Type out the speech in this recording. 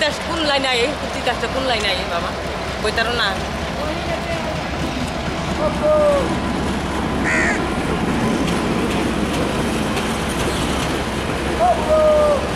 Putitas kun lain aja, putitas kun lain aja, mama. Boleh taruh na. Oh.